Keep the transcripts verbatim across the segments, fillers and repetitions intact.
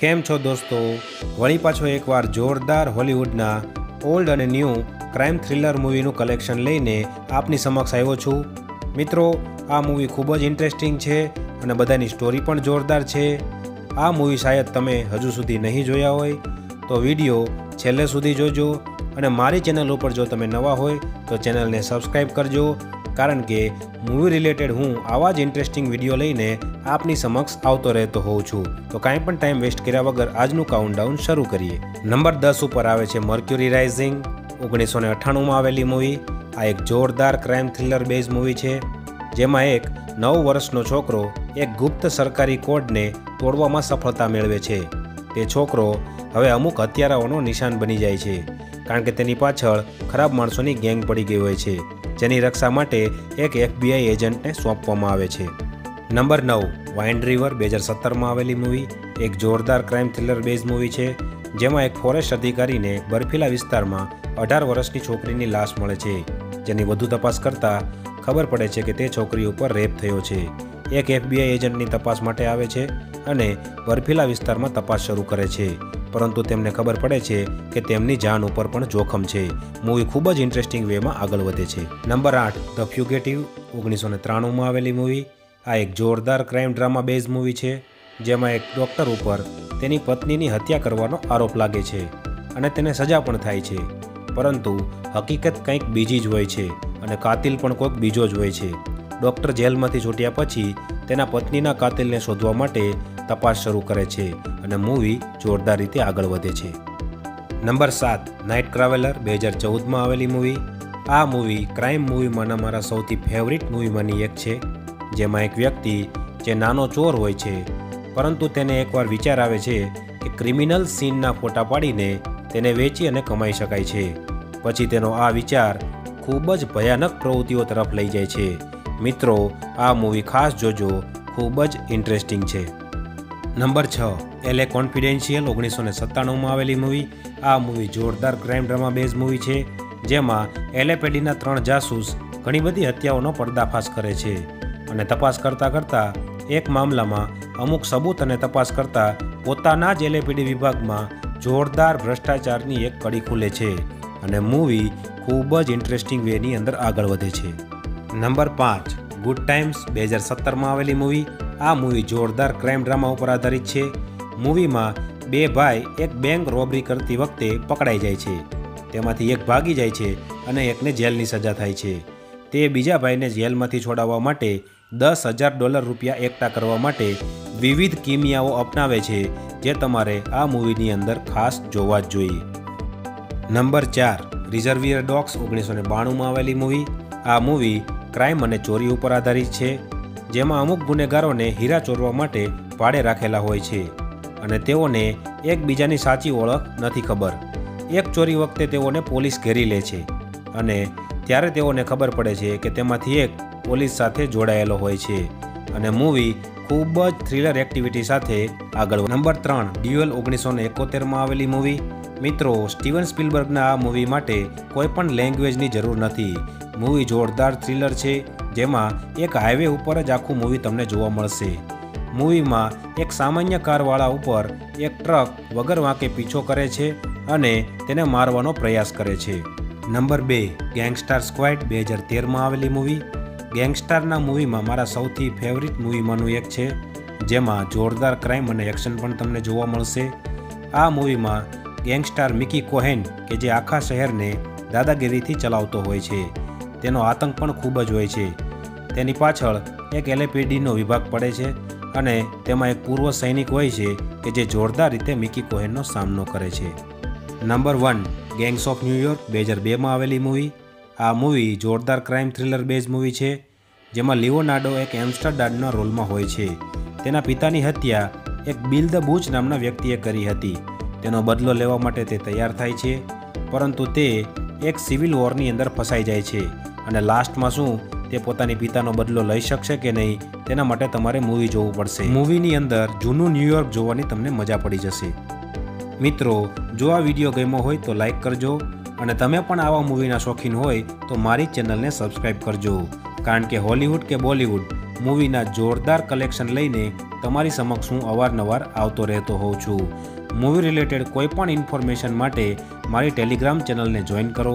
કેમ છો દોસ્તો, વળી પાછો એકવાર જોરદાર હોલિવૂડના ઓલ્ડ અને ન્યૂ ક્રાઇમ થ્રિલર મૂવીનું કલેક્શન લઈને આપની સમક્ષ આવ્યો છું. મિત્રો, આ મૂવી ખૂબ જ ઇન્ટરેસ્ટિંગ છે અને બધાની સ્ટોરી પણ જોરદાર છે. આ મૂવી શાયદ તમે હજુ સુધી નહીં જોયા હોય તો વિડીયો છેલ્લે સુધી જોજો અને મારી ચેનલ ઉપર જો તમે નવા હોય તો ચેનલને સબસ્ક્રાઈબ કરજો, કારણ કે મૂવી રિલેટેડ હું આવા જ ઇન્ટરેસ્ટિંગ વિડીયો લઈને આપની સમક્ષ આવતો રહેતો હોઉં છું. તો કાંઈ પણ ટાઈમ વેસ્ટ કર્યા વગર આજનું કાઉન્ટડાઉન શરૂ કરીએ. નંબર દસ ઉપર આવે છે મર્ક્યુરી રાઇઝિંગ. ઓગણીસો ને અઠ્ઠાણુંમાં આવેલી મૂવી. આ એક જોરદાર ક્રાઇમ થ્રિલર બેઝ મૂવી છે, જેમાં એક નવ વર્ષનો છોકરો એક ગુપ્ત સરકારી કોડને તોડવામાં સફળતા મેળવે છે. તે છોકરો હવે અમુક હત્યારાઓનો નિશાન બની જાય છે, કારણ કે તેની પાછળ ખરાબ માણસોની ગેંગ પડી ગઈ હોય છે, જેની રક્ષા માટે એક એફબીઆઈ એજન્ટને સોંપવામાં આવે છે. નંબર નવ વાઇન રિવર બે હજાર સત્તરમાં આવેલી મૂવી. એક જોરદાર ક્રાઇમ થ્રિલર બેઝ મૂવી છે, જેમાં એક ફોરેસ્ટ અધિકારીને બર્ફીલા વિસ્તારમાં અઢાર વર્ષની છોકરીની લાશ મળે છે, જેની વધુ તપાસ કરતાં ખબર પડે છે કે તે છોકરી ઉપર રેપ થયો છે. એક એફબીઆઈ એજન્ટની તપાસ માટે આવે છે અને બર્ફીલા વિસ્તારમાં તપાસ શરૂ કરે છે, પરંતુ તેમને ખબર પડે છે કે તેમની જાન ઉપર પણ જોખમ છે. મૂવી ખૂબ જ ઇન્ટરેસ્ટિંગ વેમાં આગળ વધે છે. નંબર આઠ ધ ફ્યુગેટિવ. ઓગણીસો ને ત્રાણુંમાં આવેલી મૂવી. આ એક જોરદાર ક્રાઇમ ડ્રામા બેઝ મૂવી છે, જેમાં એક ડૉક્ટર ઉપર તેની પત્નીની હત્યા કરવાનો આરોપ લાગે છે અને તેને સજા પણ થાય છે, પરંતુ હકીકત કંઈક બીજી જ હોય છે અને કાતિલ પણ કોઈક બીજો જ હોય છે. ડૉક્ટર જેલમાંથી છૂટ્યા પછી તેના પત્નીના કાતિલને શોધવા માટે તપાસ શરૂ કરે છે અને મૂવી જોરદાર રીતે આગળ વધે છે. નંબર સાત નાઇટ ટ્રાવેલર બે હજાર ચૌદમાં આવેલી મૂવી. આ મૂવી ક્રાઇમ મૂવીમાંના મારા સૌથી ફેવરિટ મૂવીમાંની એક છે, જેમાં એક વ્યક્તિ જે નાનો ચોર હોય છે, પરંતુ તેને એકવાર વિચાર આવે છે કે ક્રિમિનલ સીનના ફોટા પાડીને તેને વેચી અને કમાઈ શકાય છે. પછી તેનો આ વિચાર ખૂબ જ ભયાનક પ્રવૃત્તિઓ તરફ લઈ જાય છે. મિત્રો, આ મૂવી ખાસ જોજો, ખૂબ જ ઇન્ટરેસ્ટિંગ છે. નંબર છ એલે કોન્ફિડેન્શિયલ. ઓગણીસો ને સત્તાણુંમાં આવેલી મૂવી. આ મૂવી જોરદાર ક્રાઇમ ડ્રામા બેઝ મૂવી છે, જેમાં એલએપીડીના ત્રણ જાસૂસ ઘણી બધી હત્યાઓનો પર્દાફાશ કરે છે અને તપાસ કરતાં કરતાં એક મામલામાં અમુક સબૂત અને તપાસ કરતાં પોતાના જ એલએપીડી વિભાગમાં જોરદાર ભ્રષ્ટાચારની એક કડી ખુલે છે અને મૂવી ખૂબ જ ઇન્ટરેસ્ટિંગ વેની અંદર આગળ વધે છે. નંબર પાંચ ગુડ ટાઈમ્સ બે હજાર સત્તરમાં આવેલી મૂવી. આ મૂવી જોરદાર ક્રાઇમ ડ્રામા ઉપર આધારિત છે. મૂવીમાં બે ભાઈ એક બેંક રોબરી કરતી વખતે પકડાઈ જાય છે, તેમાંથી એક ભાગી જાય છે અને એકને જેલની સજા થાય છે. તે બીજા ભાઈને જેલમાંથી છોડાવવા માટે દસ હજાર ડોલર રૂપિયા એકઠા કરવા માટે વિવિધ કિમિયાઓ અપનાવે છે, જે તમારે આ મૂવીની અંદર ખાસ જોવા જ જોઈએ. નંબર ચાર રિઝર્વિયર ડોગ્સ. ઓગણીસો ને બાણુંમાં આવેલી મૂવી. આ મૂવી ક્રાઇમ અને ચોરી ઉપર આધારિત છે, જેમાં અમુક ગુનેગારોને હીરા ચોરવા માટે ભાડે રાખેલા હોય છે અને તેઓને એકબીજાની સાચી ઓળખ નથી ખબર. એક ચોરી વખતે તેઓને પોલીસ ઘેરી લે છે અને ત્યારે તેઓને ખબર પડે છે કે તેમાંથી એક પોલીસ સાથે જોડાયેલો હોય છે અને મૂવી ખૂબ જ થ્રિલર એક્ટિવિટી સાથે આગળ. નંબર ત્રણ ડ્યુઅલ. ઓગણીસો ને એકોતેરમાં આવેલી મૂવી. મિત્રો, સ્ટીવન સ્પીલબર્ગના આ મૂવી માટે કોઈ પણ લેંગ્વેજની જરૂર નથી. મૂવી જોરદાર થ્રિલર છે, જેમાં એક હાઈવે ઉપર જ આખું મૂવી તમને જોવા મળશે. મૂવીમાં એક સામાન્ય કારવાળા ઉપર એક ટ્રક વગર વાંકે પીછો કરે છે અને તેને મારવાનો પ્રયાસ કરે છે. નંબર બે ગેંગસ્ટાર સ્ક્વાડ બે હજાર તેરમાં આવેલી મૂવી. ગેંગસ્ટારના મૂવીમાં મારા સૌથી ફેવરિટ મૂવીમાંનું એક છે, જેમાં જોરદાર ક્રાઇમ અને એક્શન પણ તમને જોવા મળશે. આ મૂવીમાં ગેંગસ્ટાર મિકી કોહેન, કે જે આખા શહેરને દાદાગીરીથી ચલાવતો હોય છે, તેનો આતંક પણ ખૂબ જ હોય છે. તેની પાછળ એક એલએપીડીનો વિભાગ પડે છે અને તેમાં એક પૂર્વ સૈનિક હોય છે કે જે જોરદાર રીતે મિકી કોહેનનો સામનો કરે છે. Number one gangs of New York બે હજાર બેમાં આવેલી મૂવી. આ મૂવી જોરદાર ક્રાઇમ થ્રિલર બેઝ મૂવી છે, જેમાં લિયોનાર્ડો એક એમ્સ્ટરડામના રોલમાં હોય છે. તેના પિતાની હત્યા એક બિલ ધ બુચ નામના વ્યક્તિએ કરી હતી. તેનો બદલો લેવા માટે તે તૈયાર થાય છે, પરંતુ તે એક સિવિલ વોરની અંદર ફસાઈ જાય છે અને લાસ્ટમાં શું તે પોતાની પિતાનો બદલો લઈ શકશે કે નહીં, તેના માટે તમારે મૂવી જોવું પડશે. મૂવીની અંદર જૂનું ન્યૂયોર્ક જોવાની તમને મજા પડી જશે. મિત્રો, જો આ વિડીયો ગમ્યો હોય તો લાઇક કરજો અને તમે પણ આવા મૂવીના શોખીન હોય તો મારી ચેનલને સબસ્ક્રાઈબ કરજો, કારણ કે હોલિવૂડ કે બોલિવૂડ મૂવીના જોરદાર કલેક્શન લઈને તમારી સમક્ષ હું અવારનવાર આવતો રહેતો હોઉં છું। મૂવી રિલેટેડ કોઈપણ ઇન્ફોર્મેશન માટે મારી ટેલિગ્રામ ચેનલને જોઈન કરો,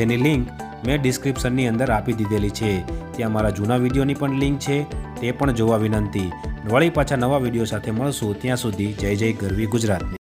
જેની લિંક મેં ડિસ્ક્રિપ્શનની અંદર આપી દીધેલી છે। ત્યાં મારા જૂના વિડીયોની પણ લિંક છે, તે પણ જોવા વિનંતી। વળી પાછા નવા વિડીયો સાથે મળશું, ત્યાં સુધી જય જય ગરવી ગુજરાતની।